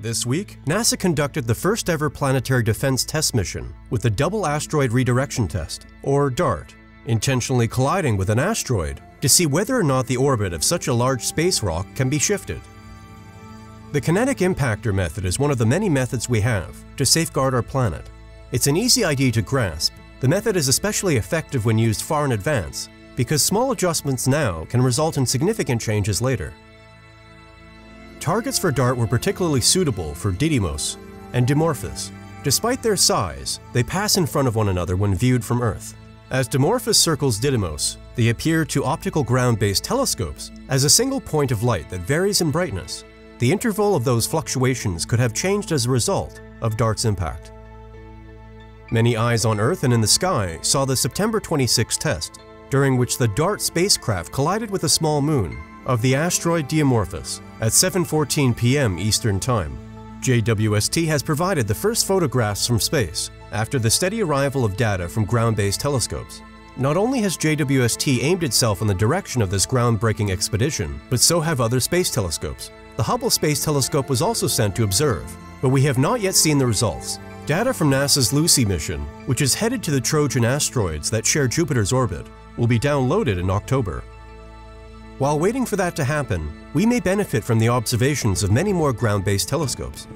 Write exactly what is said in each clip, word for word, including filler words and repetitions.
This week, NASA conducted the first ever planetary defense test mission with the Double Asteroid Redirection Test, or DART, intentionally colliding with an asteroid to see whether or not the orbit of such a large space rock can be shifted. The kinetic impactor method is one of the many methods we have to safeguard our planet. It's an easy idea to grasp. The method is especially effective when used far in advance, because small adjustments now can result in significant changes later. Targets for DART were particularly suitable for Didymos and Dimorphos. Despite their size, they pass in front of one another when viewed from Earth. As Dimorphos circles Didymos, they appear to optical ground-based telescopes as a single point of light that varies in brightness. The interval of those fluctuations could have changed as a result of DART's impact. Many eyes on Earth and in the sky saw the September twenty-sixth test, during which the DART spacecraft collided with a small moon of the asteroid Dimorphos at seven fourteen p m Eastern Time. J W S T has provided the first photographs from space after the steady arrival of data from ground-based telescopes. Not only has J W S T aimed itself in the direction of this groundbreaking expedition, but so have other space telescopes. The Hubble Space Telescope was also sent to observe, but we have not yet seen the results. Data from NASA's Lucy mission, which is headed to the Trojan asteroids that share Jupiter's orbit, will be downloaded in October. While waiting for that to happen, we may benefit from the observations of many more ground-based telescopes.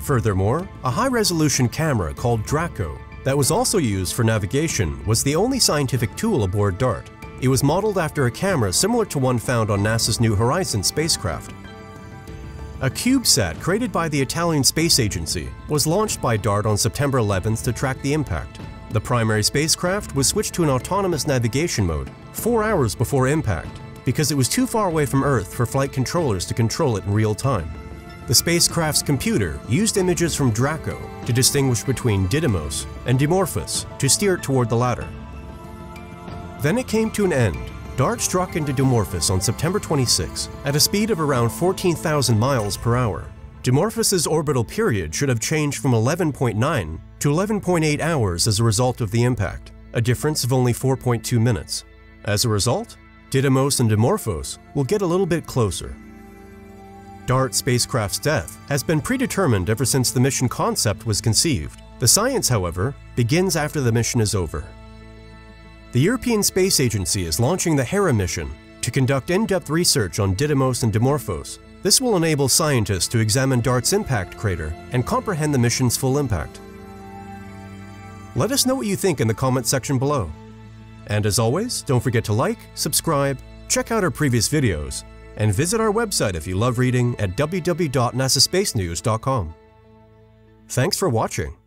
Furthermore, a high-resolution camera called Draco that was also used for navigation was the only scientific tool aboard DART. It was modeled after a camera similar to one found on NASA's New Horizons spacecraft. A CubeSat created by the Italian Space Agency was launched by DART on September eleventh to track the impact. The primary spacecraft was switched to an autonomous navigation mode four hours before impact, because it was too far away from Earth for flight controllers to control it in real time. The spacecraft's computer used images from Draco to distinguish between Didymos and Dimorphos to steer it toward the latter. Then it came to an end. DART struck into Dimorphos on September twenty-sixth at a speed of around fourteen thousand miles per hour. Dimorphos's orbital period should have changed from eleven point nine to eleven point eight hours as a result of the impact, a difference of only four point two minutes. As a result, Didymos and Dimorphos will get a little bit closer. DART spacecraft's death has been predetermined ever since the mission concept was conceived. The science, however, begins after the mission is over. The European Space Agency is launching the Hera mission to conduct in-depth research on Didymos and Dimorphos. This will enable scientists to examine DART's impact crater and comprehend the mission's full impact. Let us know what you think in the comment section below. And as always, don't forget to like, subscribe, check out our previous videos, and visit our website if you love reading at w w w dot nasa space news dot com. Thanks for watching.